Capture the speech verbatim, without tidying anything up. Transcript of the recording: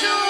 to